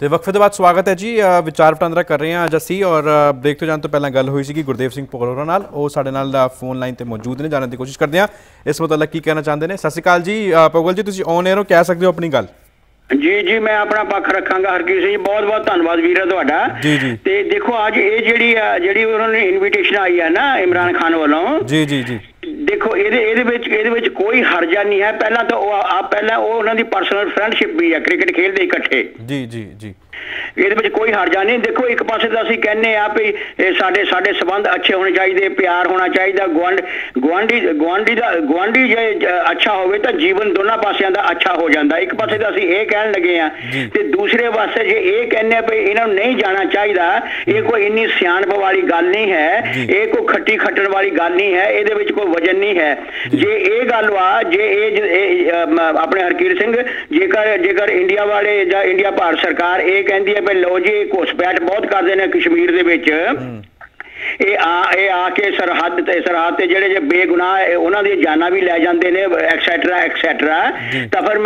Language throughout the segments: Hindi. तो वक्फे तो बाद स्वागत है जी। विचार वटांदरा कर रहे हैं अज असी और ब्रेक तो जाने तो पहले गल हुई सी गुरदेव सिंह पोहरा नाल, वो साडे नाल फोन लाइन पर मौजूद ने, जानने की कोशिश करते हैं इस मतलब की कहना चाहते हैं। सत श्री अकाल जी पगल जी, तुसीं ऑन एयर हो, कह सकते हो अपनी गल। जी जी मैं अपना पक्ष रखांगा हरकीर सिंह जी, बहुत बहुत धन्यवाद वीर तुहाडा। जी जी ते देखो आज ये जिहड़ी उन्होंने इनविटेशन आई है ना इमरान खान वालों, जी जी जी देखो ਇਹਦੇ ਵਿੱਚ कोई हर्जा नहीं है। पहला तो पहला वो उन्होंने पर्सनल फ्रेंडशिप भी है, क्रिकेट खेलते इकट्ठे। जी जी जी ये कोई हर्जा नहीं। देखो एक पासे तो असं कहने साडे संबंध अच्छे होने चाहिए, प्यार होना चाहिए, गुआंढी जो अच्छा होवे तो जीवन दोनों पासों का अच्छा हो जाता। एक पासे तो असं ये कहन लगे हैं तो दूसरे पासे जो ये कहने भी इन्होंने नहीं जाना चाहिए, ये कोई इन्नी सियाणप वाली गल नहीं है, ये कोई खट्टी खट्टन वाली गल नहीं है, ये कोई वजन नहीं है। जे ये गल वा जे अपने हरकीर सिंह जेकर इंडिया वाले या इंडिया भारत सरकार ये कहती है भाई लो जी घुसपैठ बहुत करते हैं कश्मीर के विच, आके सरहद जो बेगुनाह उन्हों की जाना भी लै जाते हैं एक्सैटरा एक्सैटरा। तो फिर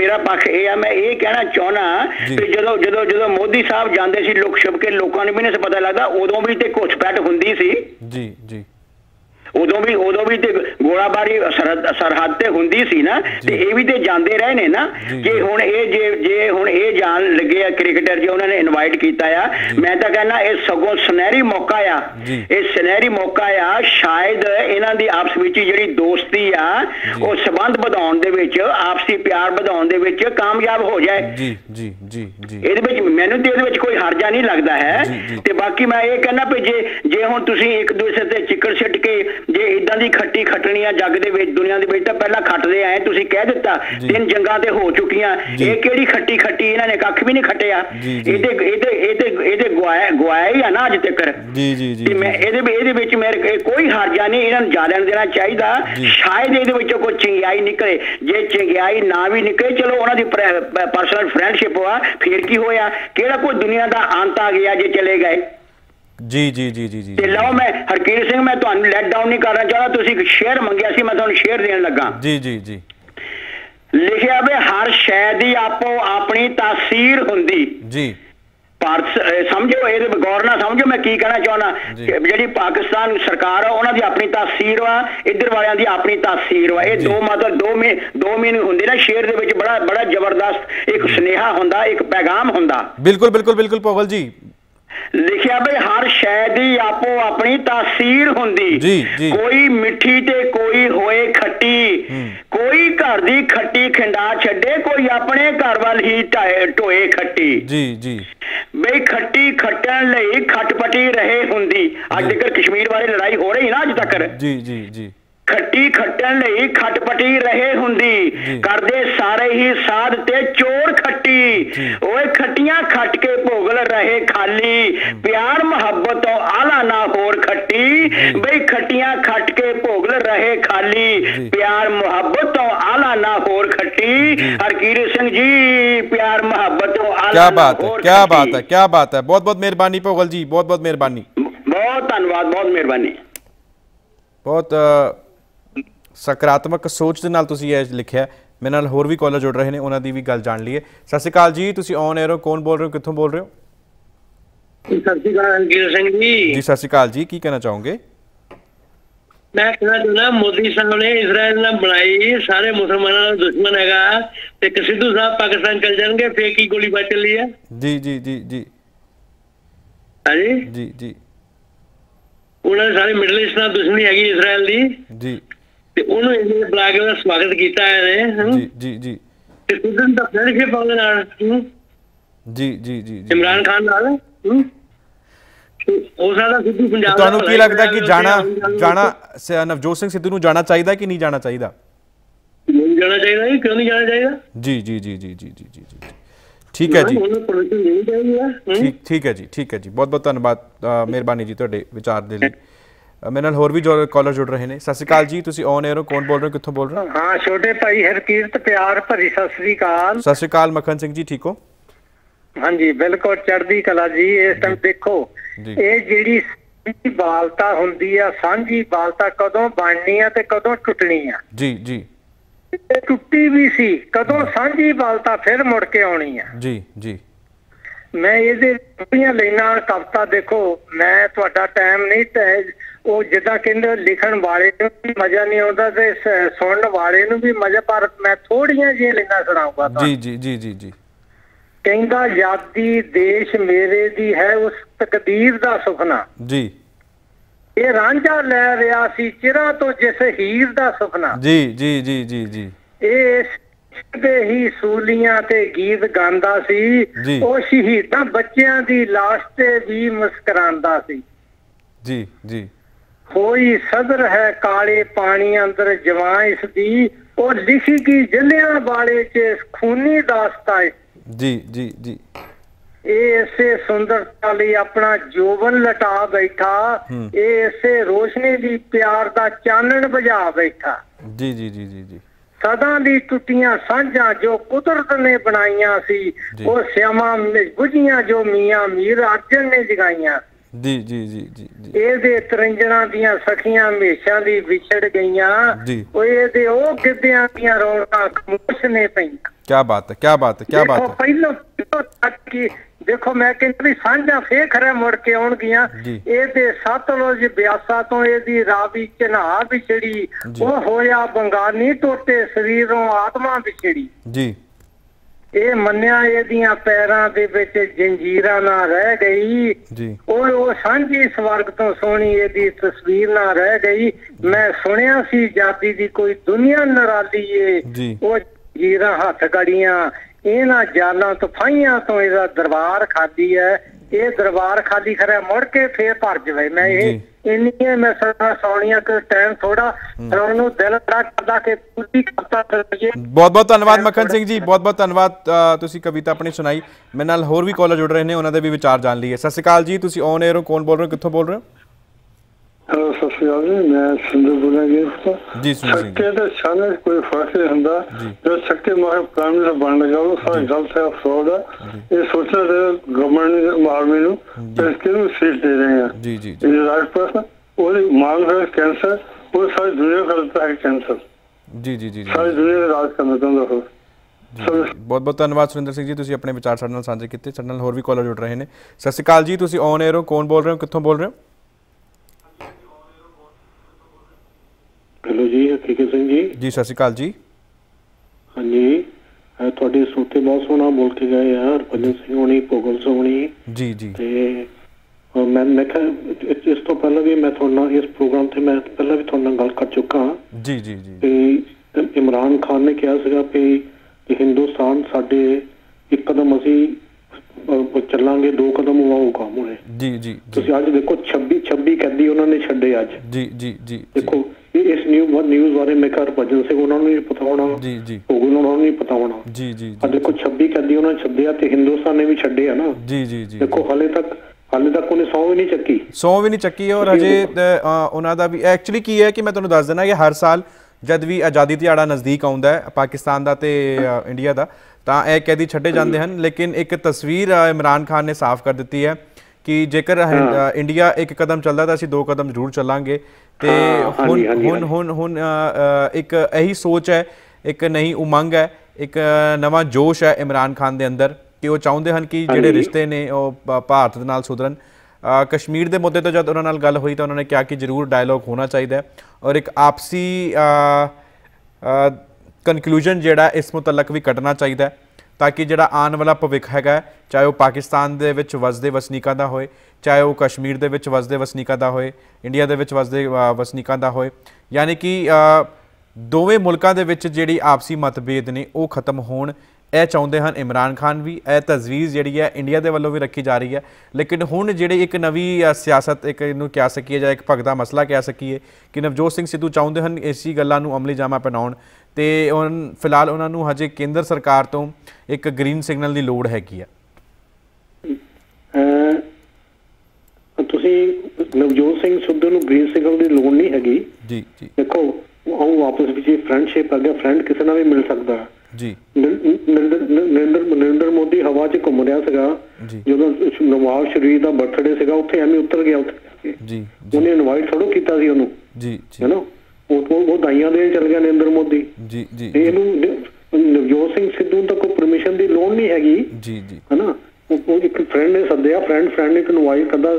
मेरा पक्ष यह है, मैं ये कहना चाहना कि जो जो जो मोदी साहब जाते सी लुक छुप के लोगों ने भी नहीं पता लगता, उदों भी तो घुसपैठ होंदी सी, उदों भी ते गोलाबारी सरहद ते हुंदी सी ना, ते ये भी ते जांदे रहे ने ना। जे हुण ये जे हुण जान लगे आ क्रिकेटर जो उन्होंने इनवाइट किया आ, मैं तो कहना ये सगों सुनहरी मौका आ, ये सुनहरी मौका आ, शायद इन्हां दी आपस विच जिहड़ी दोस्ती आ वो संबंध वधाउण दे विच, आपसी प्यार वधाउण दे विच कामयाब हो जाए। जी जी जी जी इहदे विच मैनूं ते इहदे विच कोई हर्जा नहीं लगदा है। ते बाकी मैं ये कहना भी जे हुण तुसीं एक दूसरे ते चिकड़ छिट के जे इदां दी खट्टी खटनी आ जग दे विच दुनिया दे विच तां पहला खटदे आए, तुसीं कह दित्ता तीन जंगां ते हो चुकियां, इह किहड़ी खट्टी खट्टी, इन्हां ने कख भी नहीं खटिया, इहदे गवाया ही आ ना अज तक। मैं इहदे विच मेरे कोई हर्जा नहीं, इन्हां नूं जाण देना चाहीदा, शायद इहदे विचों कोई चंगियाई निकले, जे चंगियाई ना भी निकले चलो उन्हां दी पर्सनल फ्रेंडशिप होआ, फिर की होया, किहड़ा कोई दुनिया दा अंत आ गया जे चले गए। जी जी जी जी जी लो मैं हरकीर सिंह मैं तुहानू लेट डाउन नहीं करना चाहता, तुसीं एक शेयर मंगिया सी मैं तुहानू शेयर देण लगा। जी जी जी लिखिया बे हर शै दी आपो अपनी तासीर हुंदी। जी समझो ये गौर ना समझो मैं की कहना चाहना, जी पाकिस्तान सरकार है उन्होंने अपनी तासीर वा, इधर वालों की अपनी तासीर वा, ये दो मतलब दो मीनिंग होंगे ना शेर दे विच, बड़ा बड़ा जबरदस्त एक सुनेहा हुंदा, एक पैगाम हुंदा। बिल्कुल बिल्कुल बिल्कुल पवल जी लिखिया भाई हर शै दी आपो अपनी तासीर हुंदी, कोई मिठी ते कोई होए खट्टी, कोई घर दी खट्टी खिंडा छड्डे, कोई अपने घर वाल ही ढोए खट्टी। जी जी बे खट्टी खट्टण लई खटपटी रहे हुंदी, अज तक कश्मीर वाली लड़ाई हो रही ना अज तक। जी जी जी खट्टी खट्टण लई खटपटी रहे हुंदी, करदे सारे ही साध ते चोर खट्टी, ओए खट्टियां खट के भोगल रहे खाली, प्यार मुहब्बत तो आला ना होर खट्टी, बई खट्टियां खट के भोगल रहे खाली, प्यार मुहब्बत तो आला ना होर खट्टी। हरकीर सिंह जी प्यार मुहब्बत तो आला, क्या बात है, क्या बात है, क्या बात है। बहुत बहुत मेहरबानी भोगल जी, बहुत बहुत मेहरबानी, बहुत धन्यवाद, बहुत मेहरबानी। बहुत सकारात्मक सोच के नाल तुसीं ये लिखिया। मेरे नाल होर भी कॉलर जुड़ रहे हैं, उन्हों की भी गल जान लीए। सत श्री अकाल जी, तुसीं ऑन एयर हो, कौन बोल रहे हो, कित्थों बोल रहे हो? सत श्री अकाल हरकीर सिंह जी। जी सत श्री अकाल जी, की कहना चाहोगे? मैं कहना मोदी साहब ने इसराइल ने बनाई सारे मुसलमानों का दुश्मन है, सिद्धू साहब पाकिस्तान चल जाएंगे, फिर की गोलीबारी चली है। जी जी जी जी जी जी उन्होंने सारे मिडल ईस्ट नाल दुश्मनी हैगी इसराइल की। जी स्वागत किया इमरान खान नाल। तुहानूं की लगदा कि जाना नवजोत सिंह सिद्धू नूं जाना चाहिदा कि नहीं जाना चाहिदा? नहीं जाना चाहिदा, क्यों नहीं जाना चाहिदा? जी जी जी जी जी जी जी ठीक है जी, ठीक है जी, ठीक है जी। बहुत बहुत धन्यवाद, मेहरबानी जी तुहाडे विचार दे लई। मेरे नाल होर भी कॉलर जुड़ रहे हैं। सत श्री अकाल जी, तुसीं ऑन एयर हो, कौन बोल रहे हो, कित्थों बोल रहे हो? हाँ छोटे भाई हरकीर ते प्यार भरी सत श्री अकाल। सत श्री अकाल मक्खन सिंह जी, ठीक हो? हाँ जी बिल्कुल चढ़दी कला जी। इस टाइम देखो ये जिहड़ी बालता हुंदी आ, सांझी बालता कदों बननी आ ते कदों टुटनी आ। जी जी टुटी भी सी, कदों सांझी बालता फिर मुड़ के आउणी आ। जी जी मैं ये कवियां लेना कविता देखो मैं थोड़ा टाइम नहीं वो जिदा कहते लिखण वाले मजा नहीं आता सुनने वाले भी मजा पर मैं थोड़िया जी लेना सुनाऊंगा जी जी जी जी जी कहता आजादी देश मेरे दी है उस तकदीर दा सुपना जी ये रांझा लै रहा सी चिरा तो जिस हीर दा सुपना जी जी जी जी जी ये ही सूलियां ते गीत गांदा सी ओ शहीदां बच्चियां दी लाश ते भी मुस्करांदा सी जी जी कोई सदर है काले पानी अंदर जवां इस दी ओ लिखी की जलियां वाले च खूनी दास्तां जी जी जी ऐसे सुंदरता लई अपना जोवन लटा बैठा ऐसे रोशनी दी प्यार दा चानन बजा बैठा जी जी जी जी जी सदा दी टुटियां सांझा जो कुदरत ने बनाईयां सी वो श्यामा बुझियां जो मियां मीर अर्जन ने जगाईयां जी जी जी जी जी एदे तरंजना दियां सखियां हमेशा दी विछड़ गईयां ओ एदे ओ गिद्दियां दियां रौणकां खामोश ने पईयां। क्या बात है, क्या बात है, क्या बात है। पहलो तक की देखो मैं कहती सांझा फे खरे मुड़ के आउणगियां एदे सतलुज ब्यासा तो एदी रावी चनाह बिछड़ी ओ होया बंगानी टोटे शरीरों आत्मा बिछड़ी जी ए मन्या एदियां पैरां दे विच जंजीरां ना रह गई जी ओ सांझी स्वर्ग तो सोहनी एदी तस्वीर ना रह गई। मैं सुनिया सी जादी दी कोई दुनिया नराली ए ओ जंजीरां हथ गड़ियां इन्हां जालां तफाइयां तो इहदा दरबार खाली है ये दरबार खाली खरा मुड़ के फिर भर जाए। मैं इन्नी मैं सोनिया के टाइम थोड़ा दिल करदा के पूरी कविता बहुत बहुत धन्यवाद मक्खन सिंह जी, बहुत बहुत धन्यवाद। तुसी कविता अपनी सुनाई। मेरे नाल होर भी कॉलर जुड़ रहे हैं उन्होंने भी विचार जान लिए। सत श्री अकाल जी, तुसी ऑन एयर हो, कौन बोल रहे हो, कित्थों बोल रहे हो? बहुत बहुत धन्यवाद सुरेंद्र सिंह जी, तुसी अपने विचार साडे नाल सांझे कीते। साडे नाल होर भी कॉलर जुड़ रहे हैं। सत श्री अकाल जी, तुसी ऑन एयर हो, कौन बोल रहे हो, कित्थों बोल रहे हो? हेलो जी, हकीकत सिंह जी। जी सत श्री अकाल जी। हाँ जी, थोड़े सूते बहुत सोहना बोल के गए हैं हरभजन सिंह होनी, भोगल सिंह होनी जी जी। तो मैं इस तो पहले भी मैं थोड़ा इस प्रोग्राम से मैं पहले भी थोड़ा गल कर चुका हाँ जी जी जी। इमरान खान ने कहा सीगा कि हिंदुस्तान साढ़े एक कदम असी चलांगे दो कदम वो काम होने जी जी। तुसीं अज देखो 26 कैदी उन्होंने छड्डे अज जी जी जी। देखो इस न्यूज़ बारे में हरभजन सिंह उन्होंने नहीं पता होना जी जी, भोगल उन्होंने नहीं पता होना जी जी। देखो 26 कैदी उन्होंने छड्डे आ ते हिंदुस्तान ने भी छड्डे आ ना जी जी जी। देखो हाले तक उन्हें सौ भी नहीं चक्की और अजे उन्हों का भी एक्चुअली की है कि मैं तुहानूं दस देना कि हर साल जद भी आज़ादी दिहाड़ा नज़दीक आउंदा है पाकिस्तान का ते इंडिया का तो यह कैदी छड्डे जाते हैं, लेकिन एक तस्वीर इमरान खान ने साफ कर दी है कि जेकर इंडिया एक कदम चलता तो असीं दो कदम जरूर चलांगे। तो हुन एक यही सोच है, एक नई उमंग है, एक नवा जोश है इमरान खान के अंदर कि वह चाहते हैं कि जोड़े रिश्ते ने भारत के नाल सुधरन। कश्मीर के मुद्दे तो जब उन्होंने गल हुई तो उन्होंने कहा कि जरूर डायलॉग होना चाहिए और एक आपसी कंक्लूजन जोड़ा इस मुतलक भी कटना चाहिए ताकि जो आने वाला भविख हैगा चाहे वह पाकिस्तान के वसदे वसनीकों का होए, चाहे वह कश्मीर के वसदे वसनीकों का होए, इंडिया के वसदे वसनीकों का होए, यानी कि दोवें मुल्कों के जी आपसी मतभेद ने वो खत्म होण यह चाहते हैं इमरान खान भी। यह तजवीज़ जी है इंडिया के वालों भी रखी जा रही है, लेकिन हुण जी एक नवी सियासत एक कह सकी जां एक भगदा मसला कह सकीए कि नवजोत सिंह सिद्धू चाहते हैं इसी गलों को अमली जामा पहनाउण ते फिलहाल उन्होंने हजे केंद्र सरकार तो एक ग्रीन सिग्नल की लौड़ हैगी है। नवजोत सिंह सिद्धू को ग्रीन सिग्नल की लौड़ नहीं हैगी जी जी। देखो आपस में फ्रेंडशिप है, फ्रेंड किसी ना भी मिल सकता है जी। नरेंद्र मोदी हवा च घूम रहा जो नवाज शरीफ का बर्थडे उतर गया उन्हें इनवाइट थोड़ा किया चल गया नरेंद्र मोदी। नवजोत सिंह सिद्धू तक परमिशन की लोड़ नहीं हैगी है ना। एक फ्रेंड ने सद्या, फ्रेंड ने कन्वाई कदा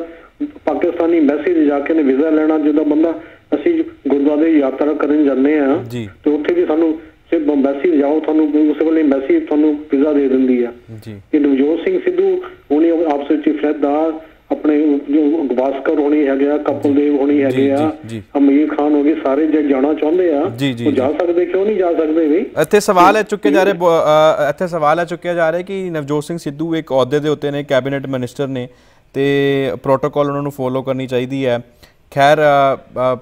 पाकिस्तानी एम्बेसी में जाके ने वीजा लेना, जिदा बंदा असि गुरुद्वारे यात्रा करन जाने आ तो उत्थे भी सानू सिर्फ एम्बेसी जाओ थानू उस वेले एम्बेसी थानू वीजा दे दिंदी आ जी। ये नवजोत सिंह सिद्धू उन्हें आपस विच फैदार अपने जो गवास्कर होनी है, कपिल देव होनी है, अमीर खान हो गए, सारे जो जाना चाहते हैं वो जा सकते, क्यों नहीं जा सकते भी। इत्थे सवाल है चुके जा रहे, इत्थे सवाल है चुके जा रहे कि नवजोत सिंह सिद्धू एक अहदे दे उत्ते ने, कैबिनेट मिनिस्टर ने, तो प्रोटोकॉल उन्होंने फॉलो करनी चाहिए है। खैर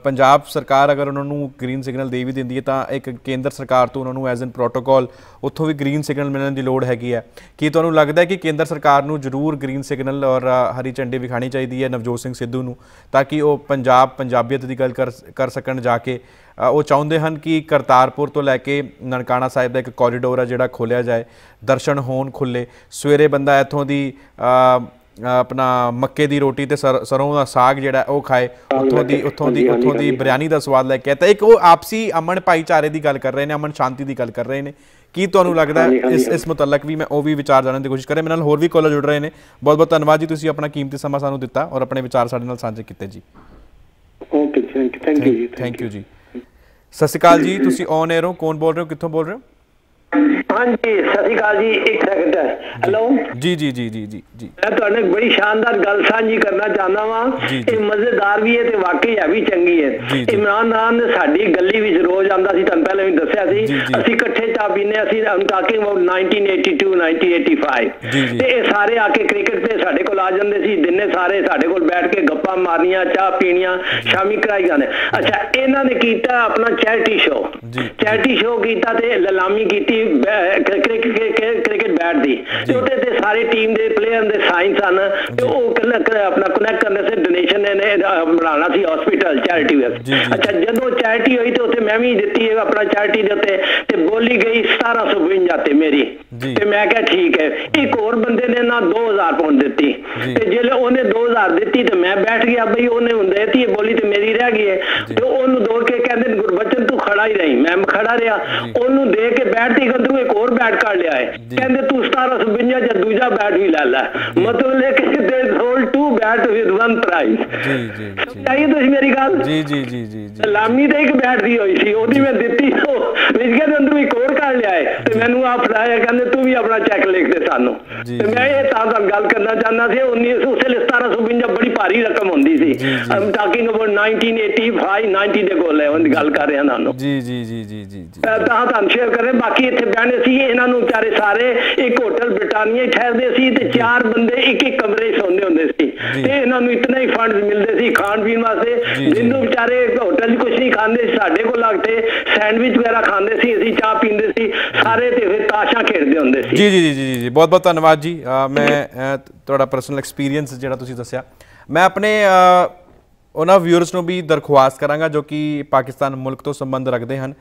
पंजाब सरकार अगर उन्होंने ग्रीन सिग्नल दे भी देती है तो एक केंद्र सरकार तो उन्होंने एज एन प्रोटोकॉल उत्थों भी ग्रीन सिग्नल मिलने की लड़ हैगी है कि तुहानू लगता है कि केंद्र सरकार नू जरूर ग्रीन सिग्नल और हरी झंडी विखानी चाहिए है नवजोत सिंह सिद्धू नू, ताकि वो पंजाब पंजाबीयत की गल कर सकन जाके। वो चाहते हैं कि करतारपुर तो लैके ननकाणा साहिब का एक कॉरीडोर है जोड़ा खोलिया जाए, दर्शन होन खुले, सवेरे बंदा इतों की अपना मक्के दी रोटी ते सरों दा साग जिहड़ा ओह खाए, उत्थों दी बिरयानी दा स्वाद लैके। तो एक ओह आपसी अमन भाईचारे दी गल कर रहे ने, अमन शांति दी गल कर रहे ने। की तुहानू लगदा है इस मुतलक भी मैं ओह भी विचार जानने दी कोशिश करें। मेरे नाल होर भी कॉलर जुड़ रहे ने, बहुत बहुत धन्नवाद जी, तुसीं अपना कीमती समा सानू दिता और अपने विचार साडे नाल सांझे कीते जी। ओके थैंक यू जी। सत श्री अकाल जी, तुसीं ऑन एयर हो, कौन बोल रहे हो, कित्थों बोल रहे हो? हाँ जी सत श्री अकाल जी, एक सेकंड है। हेलो जी जी जी जी जी जी, मैं तुहानू एक बड़ी शानदार गल साझी करना चाहना वा, मजेदार भी है ते वाकई है भी चंगी है। इमरान खान साडी गली विच रोज आंदा सी, तुहानू पहले भी दस्सिया सी, असीं इकट्ठे चा पीने, असीं आई एम टॉकिंग अबाउट 1982 1985 ते इह सारे आके क्रिकेट ते साडे कोल आ जांदे सी, दिने सारे साडे कोल बैठ के गप्पां मारनियां, चाह पीणियां, शामी कराई जाने। अच्छा इन्हां ने कीता अपना चैरिटी शो कीता ते ललामी कीती क्रिकेट बैट दी, ते सारे टीम दे प्लेयर दे साइन सन ते ओह अपना कनेक्ट करने से डोनेशन ने बनाना सी हॉस्पिटल चैरिटी वे। अच्छा जदों चैरिटी हुई तो उत्थे मैं भी दित्ती है अपना चैरिटी दे उत्ते ते बोली गई 1752 ते मेरी, ते मैं कहा ठीक है। एक होर बंदे ने ना 2000 पाउंड दित्ती ते जिल्ले ओने 2000 दित्ती ते मैं बैठ गया, बई ओने हुंदे ती बोली ते मेरी रह गई है, ते ओनू दौड़ के कहंदे गुरबचन तू खड़ा ही रही, मैं खड़ा रहा, ओनू दे के बैठती गंदू एक और बैट काट लिया है, कहंदे तू 1752 या दूजा बैट भी ला ला, मतलब लेके दे whole to bat with one prize. सही तो मेरी गल जी जी जी जी जी, लामी ते एक बैट दी होई सी ओदी मैं दित्ती हो विच के अंदर एक और काट लिया है ते मैनू आ फड़ाया, कहंदे तू भी अपना चेक लिख दे सानू। ते मैं ये तां गल करना चाहना सी 1752 बड़ी भारी रकम होंदी सी, आई एम टॉकिंग अबाउट 1985 90 दे गोल है उन गल कर रहा नानो जी जी जी जी जी जी। तां तुहानू शेयर करे, बाकी इत्थे बहने सी इन्हां नू बेचारे सारे एक होटल ब्रिटानिया ठहरदे सी ते चार बंदे एक एक कमरे सोंदे हुंदे सी ते इन्हां नू इतना ही फंड मिलदे सी खाण पीण वास्ते, दिन नू बेचारे होटल कुछ नहीं खांदे, साडे कोल लगदे सैंडविच वगैरह खांदे सी, असीं चाह पींदे सी सारे ते फिर ताशां खेडदे हुंदे सी जी जी जी जी जी। बहुत बहुत धन्नवाद जी। मैं तुहाडा पर्सनल एक्सपीरियंस जिहड़ा तुसीं दस्सिया, मैं अपने उन्हां व्यूअर्स नू भी दरख्वास्त करांगा जो कि पाकिस्तान मुल्क तो संबंध रखते हैं,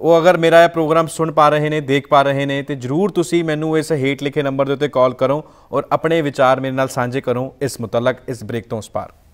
वो अगर मेरा यह प्रोग्राम सुन पा रहे हैं, देख पा रहे हैं, तो जरूर तुसी मैनू इस हेठ लिखे नंबर के उत्ते कॉल करो और अपने विचार मेरे नाल सांझे करो इस मुतलक इस ब्रेक तो उस पार।